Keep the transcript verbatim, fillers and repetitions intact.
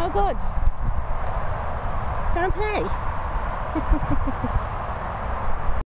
no good. Don't play.